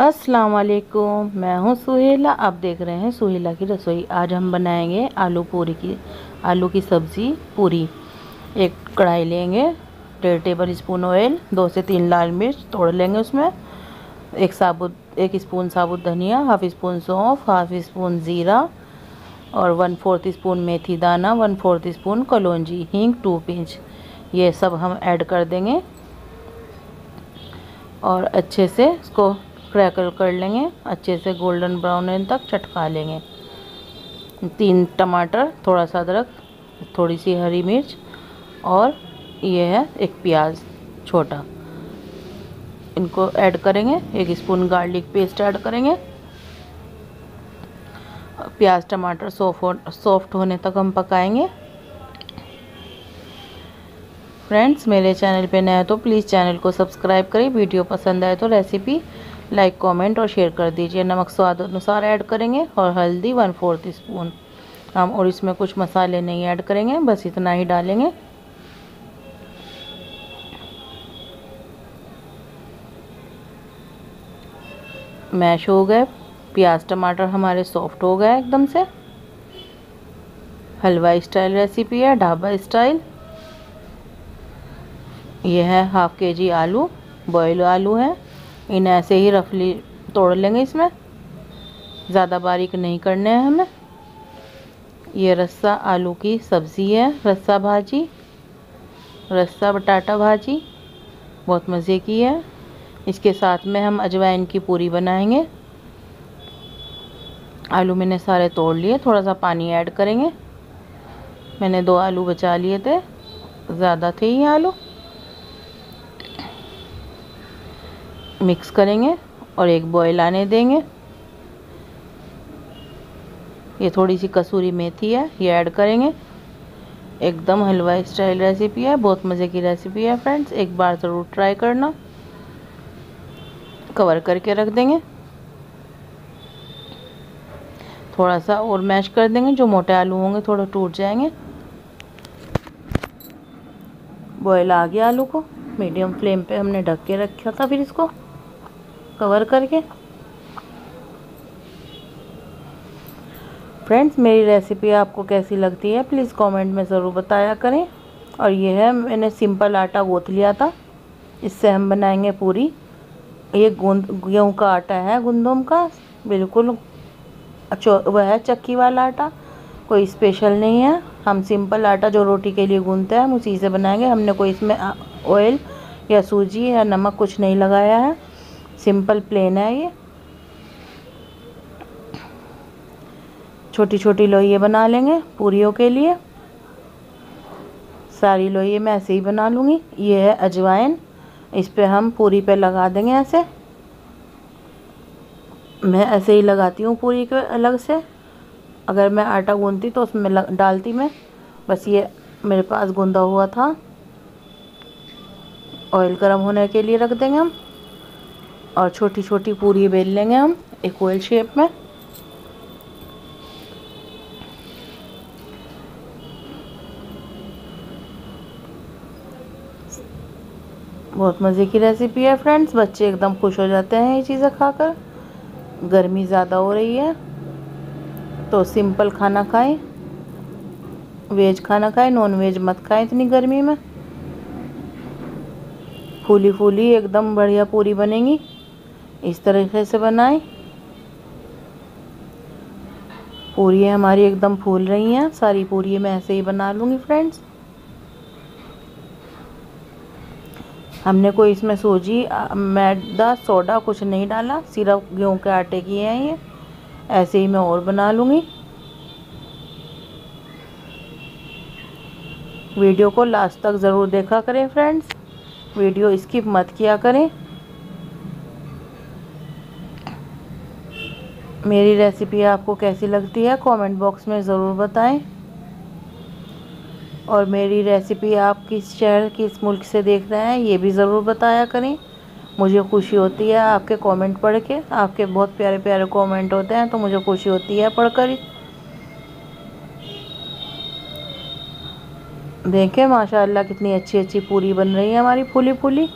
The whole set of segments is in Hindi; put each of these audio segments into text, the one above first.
अस्सलाम वालेकुम, मैं हूं सुहेला। आप देख रहे हैं सुहेला की रसोई। आज हम बनाएंगे आलू की सब्ज़ी पूरी। एक कढ़ाई लेंगे, 1.5 टेबल स्पून ऑयल, 2 से 3 लाल मिर्च तोड़ लेंगे उसमें, एक स्पून साबुत धनिया, हाफ स्पून सौंफ, हाफ स्पून ज़ीरा और 1/4 स्पून मेथी दाना, 1/4 स्पून कलौंजी, हींग 2 पिंच। ये सब हम ऐड कर देंगे और अच्छे से इसको क्रैकल कर लेंगे, अच्छे से गोल्डन ब्राउन तक चटका लेंगे। 3 टमाटर, थोड़ा सा अदरक, थोड़ी सी हरी मिर्च और ये है 1 प्याज छोटा, इनको ऐड करेंगे। 1 स्पून गार्लिक पेस्ट ऐड करेंगे। प्याज टमाटर सॉफ्ट होने तक हम पकाएंगे। फ्रेंड्स, मेरे चैनल पे नए हो तो प्लीज़ चैनल को सब्सक्राइब करें। वीडियो पसंद आए तो रेसिपी लाइक, कमेंट और शेयर कर दीजिए। नमक स्वाद अनुसार ऐड करेंगे और हल्दी 1/4 स्पून हम, और इसमें कुछ मसाले नहीं ऐड करेंगे, बस इतना ही डालेंगे। मैश हो गए, प्याज टमाटर हमारे सॉफ्ट हो गए एकदम से। हलवा स्टाइल रेसिपी है, ढाबा स्टाइल। यह है 1/2 kg आलू, बॉयल आलू है। इन्हें ऐसे ही रफली तोड़ लेंगे, इसमें ज़्यादा बारीक नहीं करने हैं हमें। ये रस्सा आलू की सब्ज़ी है, रस्सा भाजी, रस्सा बटाटा भाजी, बहुत मज़े की है। इसके साथ में हम अजवाइन की पूरी बनाएंगे। आलू मैंने सारे तोड़ लिए, थोड़ा सा पानी ऐड करेंगे। मैंने 2 आलू बचा लिए थे, ज़्यादा थे ये आलू। मिक्स करेंगे और एक बॉयल आने देंगे। ये थोड़ी सी कसूरी मेथी है, ये ऐड करेंगे। एकदम हलवा स्टाइल रेसिपी है, बहुत मज़े की रेसिपी है फ्रेंड्स, एक बार ज़रूर ट्राई करना। कवर करके रख देंगे, थोड़ा सा और मैश कर देंगे। जो मोटे आलू होंगे थोड़ा टूट जाएंगे। बॉयल आ गया आलू को, मीडियम फ्लेम पे हमने ढक के रखा था, फिर इसको कवर करके। फ्रेंड्स, मेरी रेसिपी आपको कैसी लगती है प्लीज़ कमेंट में ज़रूर बताया करें। और ये है, मैंने सिंपल आटा गूँथ लिया था, इससे हम बनाएंगे पूरी। ये गेहूँ का आटा है, गुंदम का, बिल्कुल वह है चक्की वाला आटा, कोई स्पेशल नहीं है। हम सिंपल आटा जो रोटी के लिए गूँथते हैं हम उसी से बनाएंगे। हमने कोई इसमें ऑयल या सूजी या नमक कुछ नहीं लगाया है, सिंपल प्लेन है ये। छोटी छोटी लोइयाँ बना लेंगे पूरियों के लिए। सारी लोइयाँ मैं ऐसे ही बना लूँगी। ये है अजवाइन, इस पे हम पूरी पे लगा देंगे ऐसे। मैं ऐसे ही लगाती हूँ पूरी के अलग से, अगर मैं आटा गूँथती तो उसमें डालती मैं, बस ये मेरे पास गूँधा हुआ था। ऑयल गर्म होने के लिए रख देंगे हम और छोटी छोटी पूरी बेल लेंगे हम एक ओवल शेप में। बहुत मज़े की रेसिपी है फ्रेंड्स, बच्चे एकदम खुश हो जाते हैं ये चीज़ें खाकर। गर्मी ज़्यादा हो रही है तो सिंपल खाना खाएं, वेज खाना खाएं, नॉन वेज मत खाएं इतनी गर्मी में। फूली फूली एकदम बढ़िया पूरी बनेगी, इस तरीके से बनाएं। पूरी हमारी एकदम फूल रही हैं, सारी पूरी मैं ऐसे ही बना लूँगी फ्रेंड्स। हमने कोई इसमें सूजी, मैदा, सोडा कुछ नहीं डाला, सिर्फ गेहूं के आटे की है ये। ऐसे ही मैं और बना लूँगी। वीडियो को लास्ट तक ज़रूर देखा करें फ्रेंड्स, वीडियो स्किप मत किया करें। मेरी रेसिपी आपको कैसी लगती है कमेंट बॉक्स में ज़रूर बताएं। और मेरी रेसिपी आप किस शहर, किस मुल्क से देख रहे हैं ये भी ज़रूर बताया करें। मुझे खुशी होती है आपके कमेंट पढ़ के, आपके बहुत प्यारे प्यारे कमेंट होते हैं तो मुझे खुशी होती है पढ़कर। देखें माशाल्लाह कितनी अच्छी अच्छी पूरी बन रही है हमारी, फूली फूली।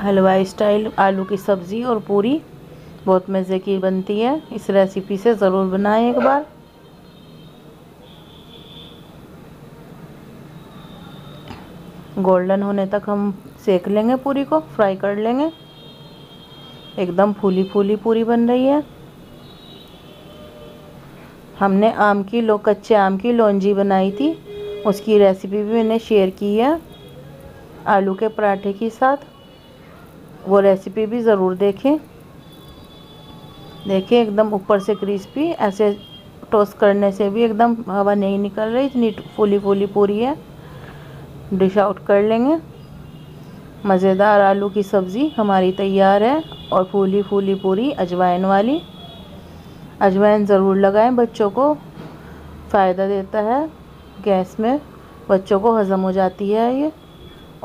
हलवाई स्टाइल आलू की सब्ज़ी और पूरी बहुत मज़े की बनती है। इस रेसिपी से ज़रूर बनाएं एक बार। गोल्डन होने तक हम सेक लेंगे, पूरी को फ्राई कर लेंगे। एकदम फूली फूली पूरी बन रही है। हमने आम की कच्चे आम की लौंजी बनाई थी, उसकी रेसिपी भी मैंने शेयर की है आलू के पराठे के साथ। वो रेसिपी भी ज़रूर देखें। देखिए एकदम ऊपर से क्रिस्पी, ऐसे टोस्ट करने से भी एकदम हवा नहीं निकल रही, इतनी फूली फूली पूरी है। डिश आउट कर लेंगे। मज़ेदार आलू की सब्ज़ी हमारी तैयार है और फूली फूली पूरी अजवाइन वाली। अजवाइन ज़रूर लगाएं, बच्चों को फ़ायदा देता है, गैस में बच्चों को हज़म हो जाती है ये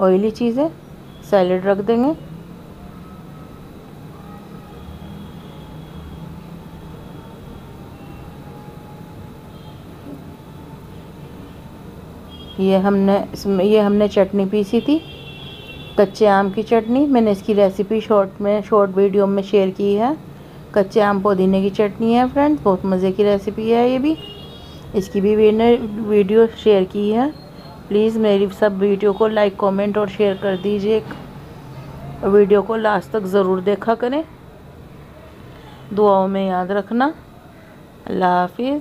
ऑयली चीज़ें। सैलेड रख देंगे। ये हमने चटनी पीसी थी, कच्चे आम की चटनी। मैंने इसकी रेसिपी शॉर्ट वीडियो में शेयर की है। कच्चे आम पुदीने की चटनी है फ्रेंड्स, बहुत मज़े की रेसिपी है ये भी। इसकी भी मैंने वीडियो शेयर की है। प्लीज़ मेरी सब वीडियो को लाइक, कमेंट और शेयर कर दीजिए। वीडियो को लास्ट तक ज़रूर देखा करें। दुआओं में याद रखना। अल्लाह हाफिज़।